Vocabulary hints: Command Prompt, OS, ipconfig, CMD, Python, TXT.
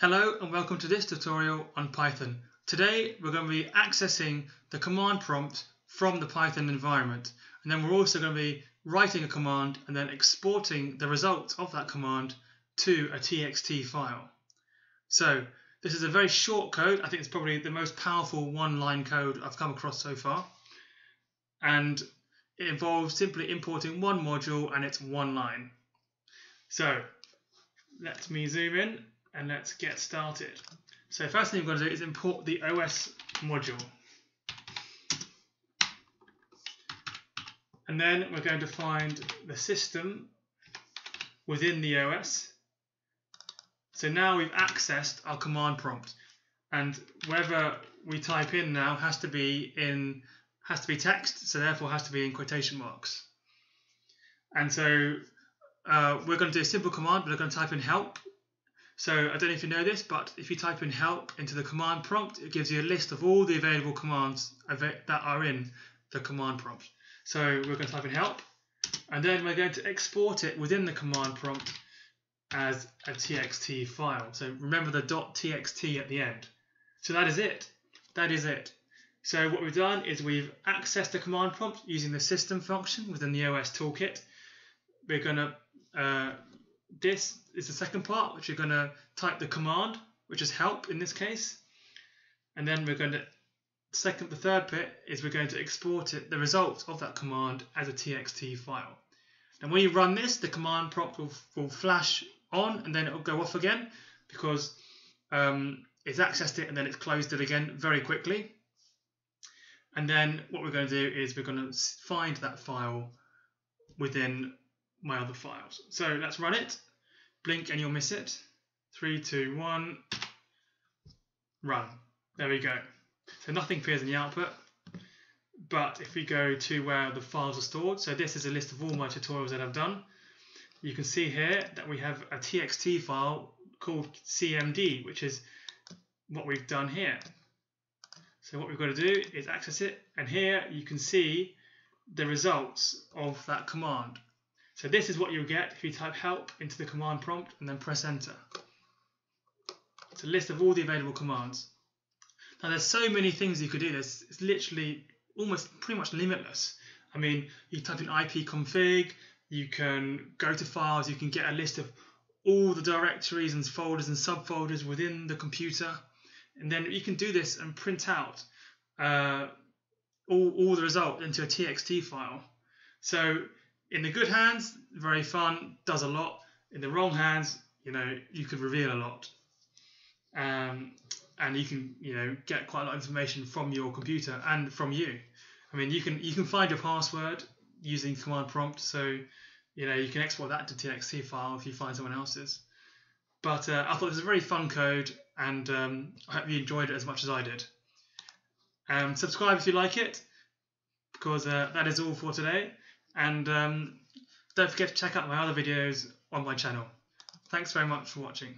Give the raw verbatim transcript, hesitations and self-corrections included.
Hello and welcome to this tutorial on Python. Today we're going to be accessing the command prompt from the Python environment, and then we're also going to be writing a command and then exporting the results of that command to a T X T file. So this is a very short code. I think it's probably the most powerful one-line code I've come across so far, and it involves simply importing one module and it's one line. So let me zoom in and let's get started. So first thing we've got to do is import the O S module. And then we're going to find the system within the O S. So now we've accessed our command prompt. And whatever we type in now has to be in has to be text, so therefore has to be in quotation marks. And so uh, we're going to do a simple command, but we're going to type in help. So I don't know if you know this, but if you type in help into the command prompt, it gives you a list of all the available commands that are in the command prompt. So we're going to type in help, and then we're going to export it within the command prompt as a T X T file. So remember the .txt at the end. So that is it. That is it. So what we've done is we've accessed the command prompt using the system function within the O S toolkit. We're going to uh, This is the second part, which you're going to type the command, which is help in this case, and then we're going to second the third bit is we're going to export it, the result of that command, as a T X T file. And when you run this, the command prompt will, will flash on and then it will go off again, because um, it's accessed it and then it's closed it again very quickly. And then what we're going to do is we're going to find that file within my other files. So let's run it. Blink and you'll miss it. Three, two, one. Run. There we go. So nothing appears in the output. But if we go to where the files are stored, so this is a list of all my tutorials that I've done. You can see here that we have a T X T file called C M D, which is what we've done here. So what we've got to do is access it, and here you can see the results of that command. So this is what you'll get if you type help into the command prompt and then press enter. It's a list of all the available commands. Now there's so many things you could do. There's, it's literally almost pretty much limitless. I mean, you type in ipconfig, you can go to files, you can get a list of all the directories and folders and subfolders within the computer. And then you can do this and print out uh, all, all the result into a T X T file. So in the good hands, very fun, does a lot. In the wrong hands, you know, you could reveal a lot. Um, and you can, you know, get quite a lot of information from your computer and from you. I mean, you can you can find your password using command prompt. So, you know, you can export that to T X T file if you find someone else's. But uh, I thought it was a very fun code, and um, I hope you enjoyed it as much as I did. Um, subscribe if you like it, because uh, that is all for today. And um, don't forget to check out my other videos on my channel. Thanks very much for watching.